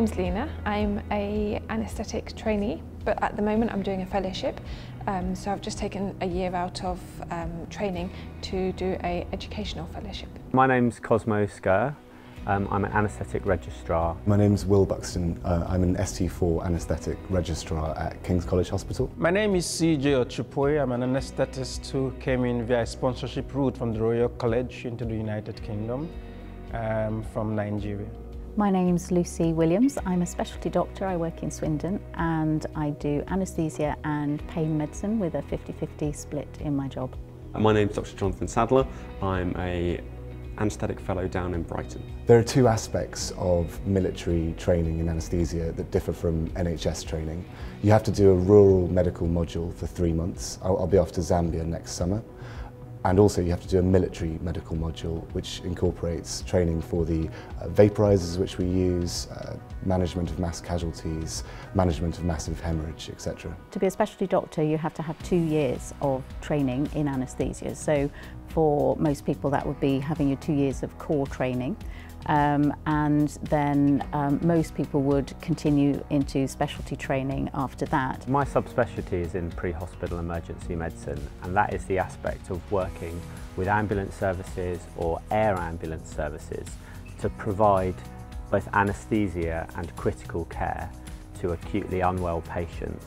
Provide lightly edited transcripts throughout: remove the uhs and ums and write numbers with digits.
name's Lena. I'm an anaesthetic trainee, but at the moment I'm doing a fellowship. So I've just taken a year out of training to do an educational fellowship. My name's Cosmo Skurr. I'm an anaesthetic registrar. My name's Will Buxton. I'm an ST4 anaesthetic registrar at King's College Hospital. My name is CJ Ochupoe. I'm an anaesthetist who came in via a sponsorship route from the Royal College into the United Kingdom from Nigeria. My name's Lucy Williams. I'm a specialty doctor. I work in Swindon and I do anaesthesia and pain medicine with a 50-50 split in my job. My name's Dr. Jonathan Sadler. I'm a anaesthetic fellow down in Brighton. There are two aspects of military training in anaesthesia that differ from NHS training. You have to do a rural medical module for 3 months. I'll be off to Zambia next summer. And also you have to do a military medical module which incorporates training for the vaporizers which we use, management of mass casualties, management of massive hemorrhage, etc. To be a specialty doctor you have to have 2 years of training in anaesthesia, so for most people that would be having your 2 years of core training, and then most people would continue into specialty training after that. My subspecialty is in pre-hospital emergency medicine, and that is the aspect of working with ambulance services or air ambulance services to provide both anaesthesia and critical care to acutely unwell patients.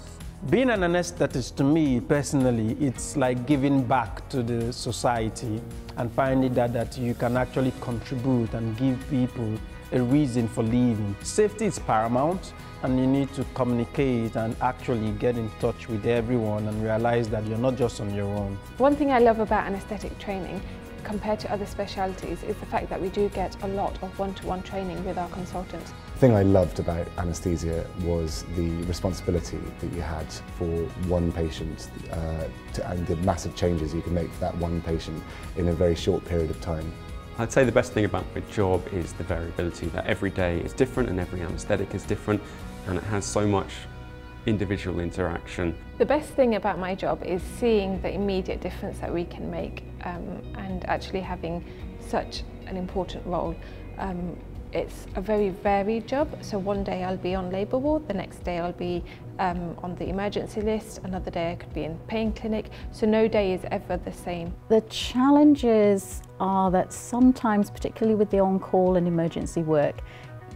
Being an anaesthetist, to me personally, it's like giving back to the society and finding that you can actually contribute and give people a reason for living. Safety is paramount and you need to communicate and actually get in touch with everyone and realize that you're not just on your own. One thing I love about anaesthetic training compared to other specialities is the fact that we do get a lot of one-to-one training with our consultants. The thing I loved about anaesthesia was the responsibility that you had for one patient and the massive changes you can make for that one patient in a very short period of time. I'd say the best thing about my job is the variability, that every day is different and every anaesthetic is different, and it has so much individual interaction. The best thing about my job is seeing the immediate difference that we can make and actually having such an important role. It's a very varied job, so one day I'll be on labour ward, the next day I'll be on the emergency list, another day I could be in pain clinic, so no day is ever the same. The challenges are that sometimes, particularly with the on-call and emergency work,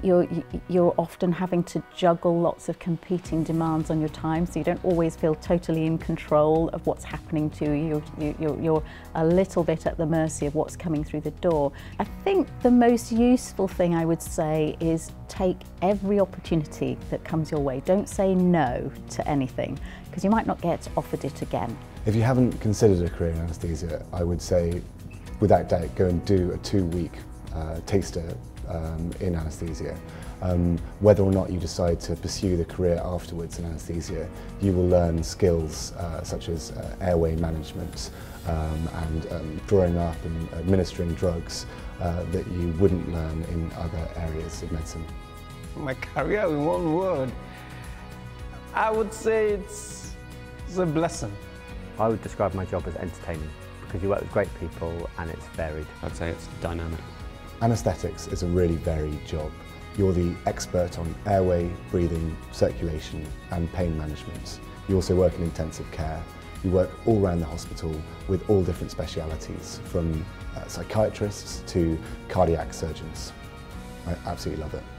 you're often having to juggle lots of competing demands on your time, so you don't always feel totally in control of what's happening to you. You're a little bit at the mercy of what's coming through the door. I think the most useful thing I would say is take every opportunity that comes your way. Don't say no to anything, because you might not get offered it again. If you haven't considered a career in anaesthesia, I would say, without doubt, go and do a 2-week taster in anaesthesia. Whether or not you decide to pursue the career afterwards in anaesthesia, you will learn skills such as airway management and drawing up and administering drugs that you wouldn't learn in other areas of medicine. My career, in one word, I would say it's a blessing. I would describe my job as entertaining, because you work with great people and it's varied. I'd say it's dynamic. Anaesthetics is a really varied job. You're the expert on airway, breathing, circulation and pain management. You also work in intensive care. You work all around the hospital with all different specialities, from psychiatrists to cardiac surgeons. I absolutely love it.